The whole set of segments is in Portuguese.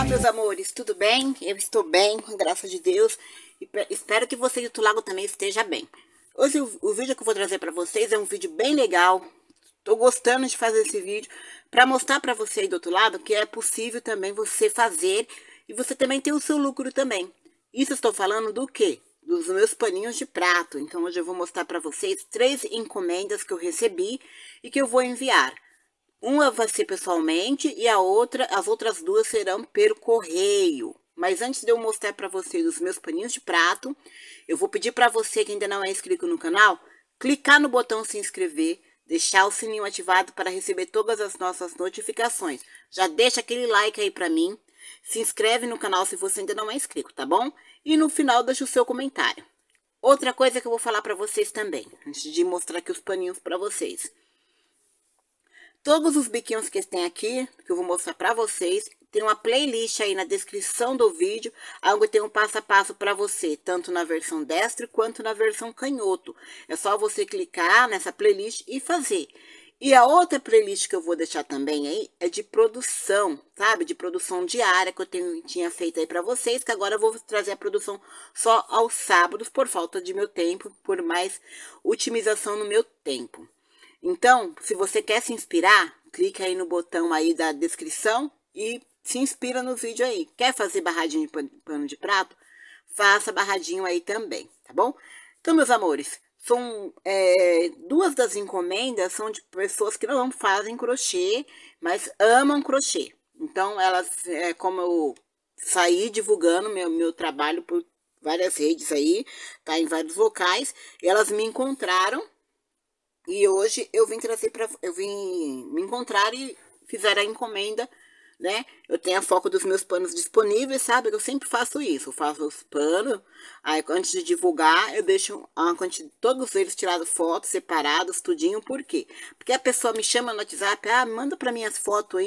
Olá, meus amores, tudo bem? Eu estou bem, graças a Deus, e espero que você do lago também esteja bem. Hoje o vídeo que eu vou trazer para vocês é um vídeo bem legal. Tô gostando de fazer esse vídeo para mostrar para você aí do outro lado que é possível também você fazer e você também ter o seu lucro também. Isso eu estou falando do quê? Dos meus paninhos de prato. Então hoje eu vou mostrar para vocês 3 encomendas que eu recebi e que eu vou enviar. Uma vai ser pessoalmente e a outra, as outras 2 serão pelo correio. Mas antes de eu mostrar para vocês os meus paninhos de prato, eu vou pedir para você que ainda não é inscrito no canal, clicar no botão se inscrever, deixar o sininho ativado para receber todas as nossas notificações. Já deixa aquele like aí para mim, se inscreve no canal se você ainda não é inscrito, tá bom? E no final deixa o seu comentário. Outra coisa que eu vou falar para vocês também, antes de mostrar aqui os paninhos para vocês. Todos os biquinhos que tem aqui, que eu vou mostrar para vocês, tem uma playlist aí na descrição do vídeo, onde tem um passo a passo para você, tanto na versão destro quanto na versão canhoto. É só você clicar nessa playlist e fazer. E a outra playlist que eu vou deixar também aí é de produção, sabe? De produção diária que eu tinha feito aí para vocês, que agora eu vou trazer a produção só aos sábados, por falta de meu tempo, por mais otimização no meu tempo. Então, se você quer se inspirar, clica aí no botão aí da descrição e se inspira no vídeo aí. Quer fazer barradinho de pano de prato? Faça barradinho aí também, tá bom? Então, meus amores, são 2 das encomendas são de pessoas que não fazem crochê, mas amam crochê. Então, elas, como eu saí divulgando meu trabalho por várias redes aí, tá em vários locais, e elas me encontraram. E hoje eu vim me encontrar e fizer a encomenda, né? Eu tenho a foco dos meus panos disponíveis, sabe? Eu sempre faço isso, eu faço os panos, aí antes de divulgar, eu deixo todos eles tirados fotos, separados, tudinho, por quê? Porque a pessoa me chama no WhatsApp, ah, manda pra mim as fotos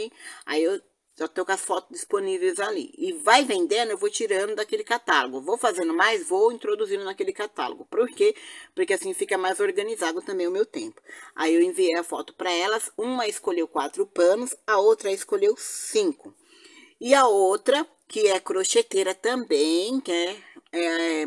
aí eu já tô com as fotos disponíveis ali. E vai vendendo, eu vou tirando daquele catálogo. Vou fazendo mais, vou introduzindo naquele catálogo. Por quê? Porque assim fica mais organizado também o meu tempo. Aí eu enviei a foto para elas. Uma escolheu 4 panos, a outra escolheu 5. E a outra, que é crocheteira também, que é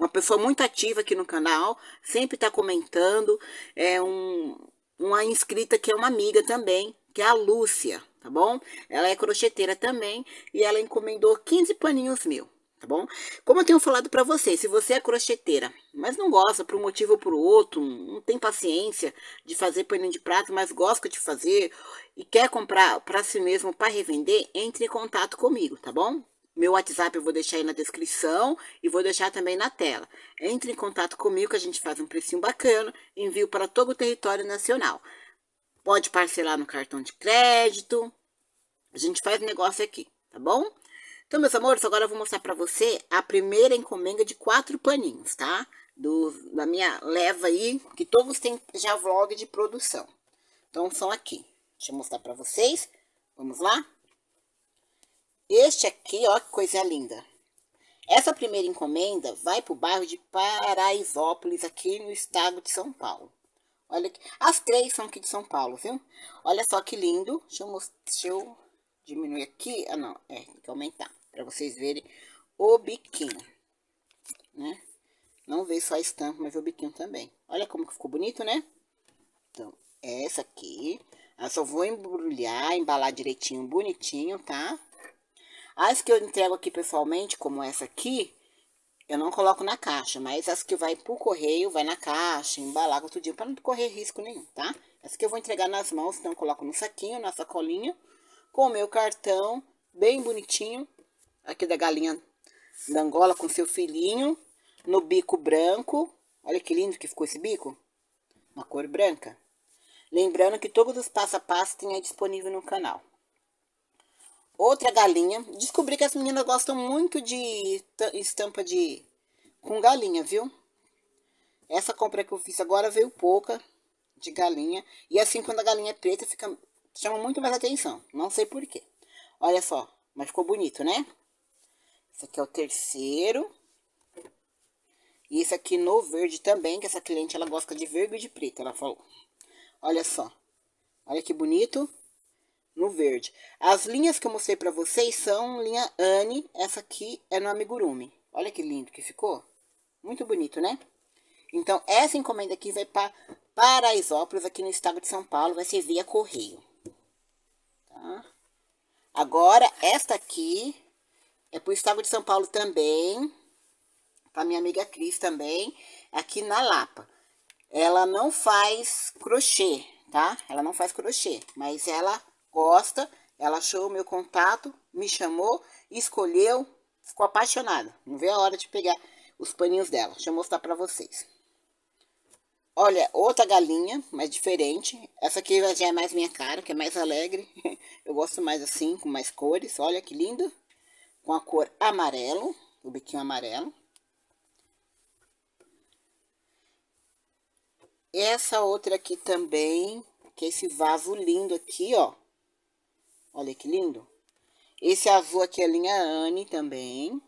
uma pessoa muito ativa aqui no canal. Sempre tá comentando. É uma inscrita que é uma amiga também, que é a Lúcia. Tá bom? Ela é crocheteira também e ela encomendou 15 paninhos mil, tá bom? Como eu tenho falado pra vocês, se você é crocheteira, mas não gosta por um motivo ou por outro, não tem paciência de fazer paninho de prato, mas gosta de fazer e quer comprar pra si mesmo, para revender, entre em contato comigo, tá bom? Meu WhatsApp eu vou deixar aí na descrição e vou deixar também na tela. Entre em contato comigo que a gente faz um precinho bacana, envio para todo o território nacional. Pode parcelar no cartão de crédito. A gente faz negócio aqui, tá bom? Então, meus amores, agora eu vou mostrar pra você a primeira encomenda de 4 paninhos, tá? Da minha leva aí, que todos têm já vlog de produção. Então, são aqui. Deixa eu mostrar pra vocês. Vamos lá? Este aqui, ó, que coisa linda. Essa primeira encomenda vai pro bairro de Paraisópolis, aqui no estado de São Paulo. Olha aqui. As 3 são aqui de São Paulo, viu? Olha só que lindo. Deixa eu diminuir aqui. Ah, não. Tem que aumentar. Pra vocês verem o biquinho. Né? Não veio só a estampa, mas o biquinho também. Olha como que ficou bonito, né? Então, essa aqui. Eu só vou embrulhar, embalar direitinho, bonitinho, tá? As que eu entrego aqui pessoalmente, como essa aqui, eu não coloco na caixa, mas as que vai pro correio, vai na caixa, embalar outro dia, para não correr risco nenhum, tá? As que eu vou entregar nas mãos, então eu coloco no saquinho, na sacolinha, com o meu cartão, bem bonitinho, aqui da galinha da Angola com seu filhinho, no bico branco. Olha que lindo que ficou esse bico, uma cor branca. Lembrando que todos os passo a passo tem aí disponível no canal. Outra galinha. Descobri que as meninas gostam muito de estampa com galinha, viu? Essa compra que eu fiz agora veio pouca de galinha. E assim, quando a galinha é preta, chama muito mais atenção. Não sei porquê. Olha só. Mas ficou bonito, né? Esse aqui é o terceiro. E esse aqui no verde também, que essa cliente, ela gosta de verde e de preto, ela falou. Olha só. Olha que bonito. no verde. As linhas que eu mostrei pra vocês são linha Anne, essa aqui é no amigurumi. Olha que lindo que ficou, muito bonito, né? Então, essa encomenda aqui vai para Paraisópolis, aqui no estado de São Paulo, vai ser via correio. Tá? Agora, esta aqui é pro estado de São Paulo também, pra minha amiga Cris também, aqui na Lapa. Ela não faz crochê, tá? Ela não faz crochê, mas ela gosta, ela achou o meu contato, me chamou, escolheu, ficou apaixonada. Não vê a hora de pegar os paninhos dela. Deixa eu mostrar pra vocês. Olha, outra galinha, mas diferente. Essa aqui já é mais minha cara, que é mais alegre. Eu gosto mais assim, com mais cores. Olha que lindo. Com a cor amarelo, o biquinho amarelo. Essa outra aqui também, que é esse vaso lindo aqui, ó. Olha que lindo. Esse azul aqui é a linha Anne também.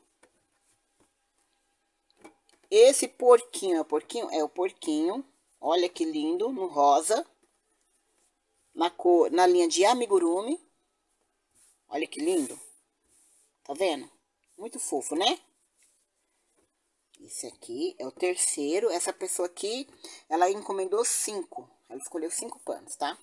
Esse porquinho, é o porquinho? É o porquinho. Olha que lindo, no rosa. Na cor, na linha de amigurumi. Olha que lindo. Tá vendo? Muito fofo, né? Esse aqui é o terceiro. Essa pessoa aqui, ela encomendou 5. Ela escolheu 5 panos, tá?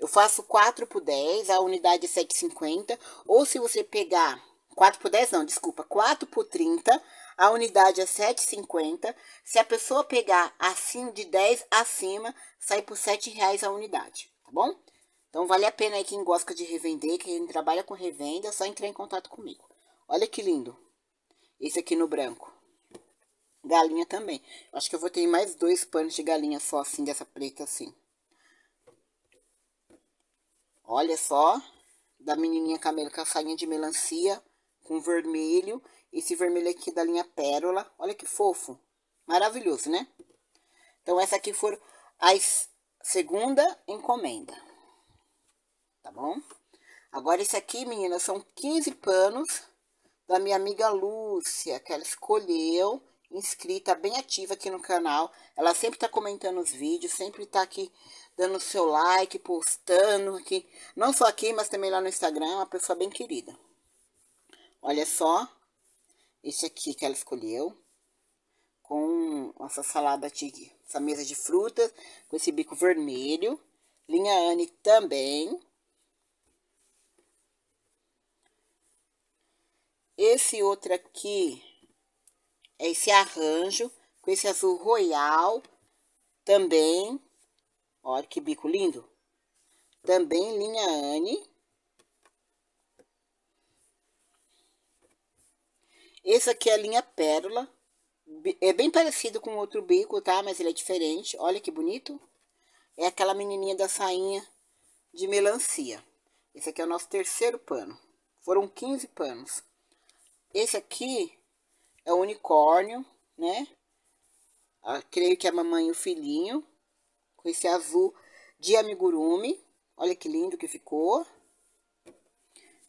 Eu faço 4x10, a unidade é 7,50. Ou se você pegar... 4x10 não, desculpa. 4x30, a unidade é 7,50. Se a pessoa pegar acima de 10 acima, sai por R$7 a unidade, tá bom? Então, vale a pena aí quem gosta de revender, quem trabalha com revenda, é só entrar em contato comigo. Olha que lindo. Esse aqui no branco. Galinha também. Acho que eu vou ter mais 2 panos de galinha só assim, dessa preta assim. Olha só. Da menininha camelo com a sainha de melancia, com vermelho. Esse vermelho aqui da linha Pérola. Olha que fofo. Maravilhoso, né? Então, essa aqui foi a segunda encomenda. Tá bom? Agora, esse aqui, meninas, são 15 panos. Da minha amiga Lúcia, que ela escolheu, inscrita, bem ativa aqui no canal. Ela sempre tá comentando os vídeos, sempre tá aqui dando o seu like, postando aqui. Não só aqui, mas também lá no Instagram, uma pessoa bem querida. Olha só, esse aqui que ela escolheu, com essa salada aqui, essa mesa de frutas, com esse bico vermelho. Linha Anne também. Esse outro aqui é esse arranjo com esse azul royal também. Olha que bico lindo. Também linha Anne. Esse aqui é a linha Pérola. É bem parecido com outro bico, tá? Mas ele é diferente. Olha que bonito. É aquela menininha da sainha de melancia. Esse aqui é o nosso terceiro pano. Foram 15 panos. Esse aqui é o unicórnio, né? Eu creio que é a mamãe e o filhinho. Com esse azul de amigurumi. Olha que lindo que ficou.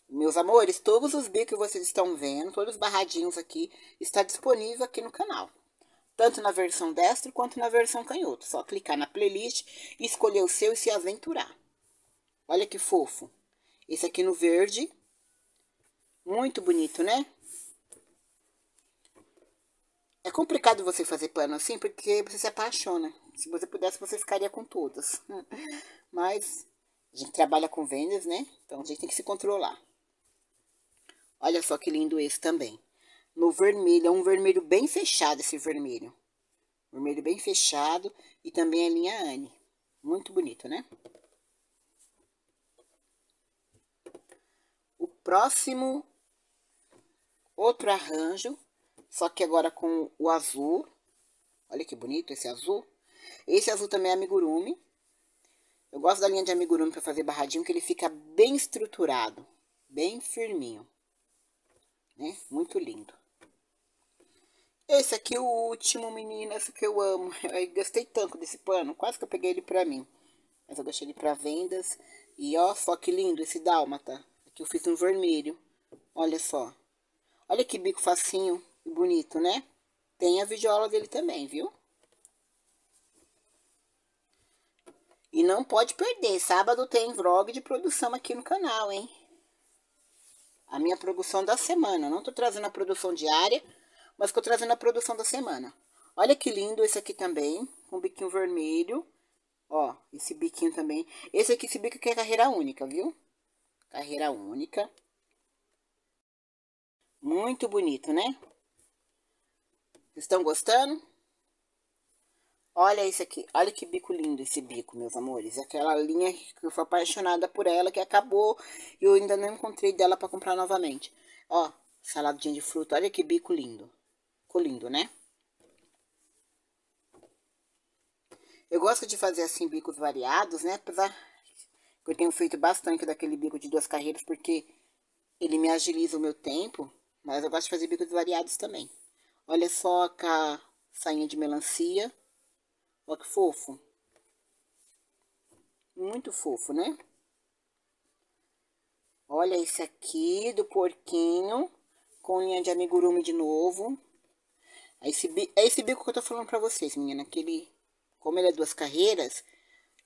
Meus amores, todos os bicos que vocês estão vendo, todos os barradinhos aqui, está disponível aqui no canal. Tanto na versão destro quanto na versão canhoto. Só clicar na playlist, escolher o seu e se aventurar. Olha que fofo. Esse aqui no verde. Muito bonito, né? É complicado você fazer pano assim, porque você se apaixona. Se você pudesse, você ficaria com todas. Mas a gente trabalha com vendas, né? Então, a gente tem que se controlar. Olha só que lindo esse também. No vermelho, é um vermelho bem fechado esse vermelho. Vermelho bem fechado e também a linha Anne. Muito bonito, né? O próximo, outro arranjo. Só que agora com o azul. Olha que bonito esse azul. Esse azul também é amigurumi. Eu gosto da linha de amigurumi para fazer barradinho, que ele fica bem estruturado. Bem firminho. Né? Muito lindo. Esse aqui é o último, meninas, que eu amo. Eu gostei tanto desse pano. Quase que eu peguei ele para mim. Mas eu deixei ele para vendas. E ó, só que lindo esse dálmata. Aqui eu fiz um vermelho. Olha só. Olha que bico facinho. Bonito, né? Tem a videoaula dele também, viu? E não pode perder, sábado tem vlog de produção aqui no canal, hein? A minha produção da semana, não tô trazendo a produção diária, mas tô trazendo a produção da semana. Olha que lindo esse aqui também, com biquinho vermelho. Ó, esse biquinho também. Esse aqui, esse bico aqui é carreira única, viu? Carreira única. Muito bonito, né? Estão gostando? Olha esse aqui. Olha que bico lindo esse bico, meus amores. Aquela linha que eu fui apaixonada por ela, que acabou. E eu ainda não encontrei dela pra comprar novamente. Ó, saladinha de fruta. Olha que bico lindo. Ficou lindo, né? Eu gosto de fazer, assim, bicos variados, né? Apesar que eu tenho feito bastante daquele bico de duas carreiras, porque ele me agiliza o meu tempo. Mas eu gosto de fazer bicos variados também. Olha só a sainha de melancia. Olha que fofo. Muito fofo, né? Olha esse aqui do porquinho. Com linha de amigurumi de novo. É esse bico que eu tô falando pra vocês, menina. Aquele... Como ele é duas carreiras,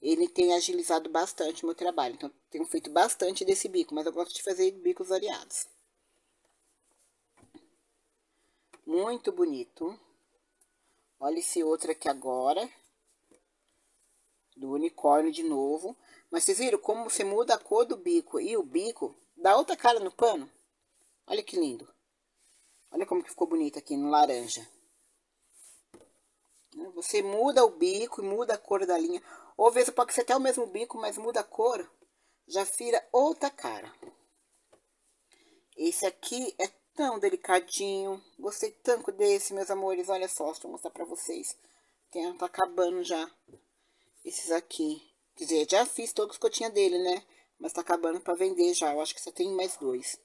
ele tem agilizado bastante o meu trabalho. Então, tenho feito bastante desse bico, mas eu gosto de fazer bicos variados. Muito bonito. Olha esse outro aqui agora. Do unicórnio de novo. Mas vocês viram como você muda a cor do bico e o bico dá outra cara no pano? Olha que lindo. Olha como que ficou bonito aqui no laranja. Você muda o bico e muda a cor da linha. Ou às vezes pode ser até o mesmo bico, mas muda a cor, já vira outra cara. Esse aqui é tão delicadinho. Gostei tanto desse, meus amores. Olha só, deixa eu mostrar pra vocês. Tá acabando já esses aqui. Quer dizer, já fiz todos que eu tinha dele, né? Mas tá acabando pra vender já. Eu acho que só tem mais dois.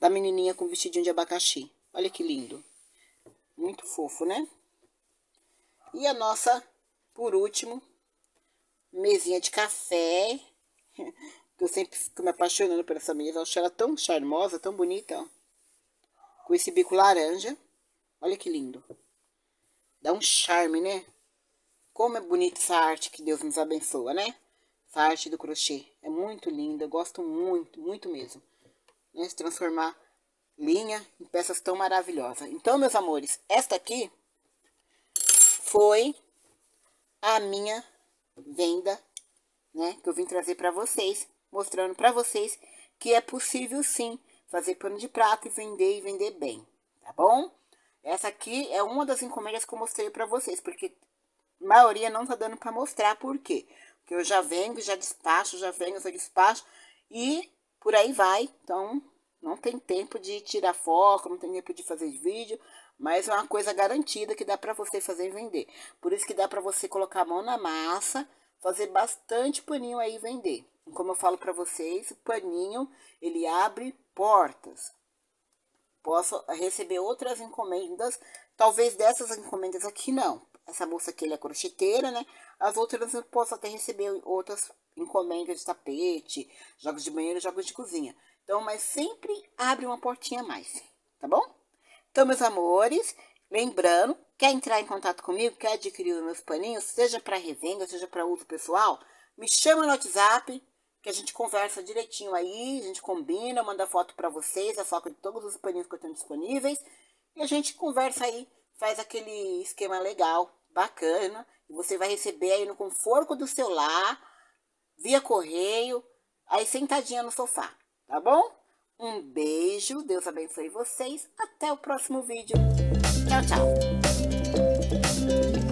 Da menininha com vestidinho de abacaxi. Olha que lindo. Muito fofo, né? E a nossa, por último, mesinha de café, que eu sempre fico me apaixonando por essa mesa. Eu acho ela tão charmosa, tão bonita, ó. Com esse bico laranja. Olha que lindo. Dá um charme, né? Como é bonita essa arte que Deus nos abençoa, né? Essa arte do crochê. É muito linda, eu gosto muito, muito mesmo. Né? Se transformar linha em peças tão maravilhosas. Então, meus amores, esta aqui... foi a minha venda, né, que eu vim trazer pra vocês, mostrando pra vocês que é possível sim fazer pano de prato e vender bem, tá bom? Essa aqui é uma das encomendas que eu mostrei pra vocês, porque a maioria não tá dando pra mostrar, por quê? Porque eu já vendo, já despacho, e por aí vai, então não tem tempo de tirar foco, não tem tempo de fazer vídeo... Mas é uma coisa garantida que dá pra você fazer e vender. Por isso que dá pra você colocar a mão na massa, fazer bastante paninho aí e vender. Como eu falo pra vocês, o paninho, ele abre portas. Posso receber outras encomendas, talvez dessas encomendas aqui não. Essa moça aqui, ela é crocheteira, né? As outras eu posso até receber outras encomendas de tapete, jogos de banheiro, jogos de cozinha. Então, mas sempre abre uma portinha a mais, tá bom? Então, meus amores, lembrando, quer entrar em contato comigo, quer adquirir os meus paninhos, seja para revenda, seja para uso pessoal, me chama no WhatsApp, que a gente conversa direitinho aí, a gente combina, manda foto para vocês, a foto de todos os paninhos que eu tenho disponíveis, e a gente conversa aí, faz aquele esquema legal, bacana, e você vai receber aí no conforto do seu lar, via correio, aí sentadinha no sofá, tá bom? Um beijo, Deus abençoe vocês, até o próximo vídeo. Tchau, tchau.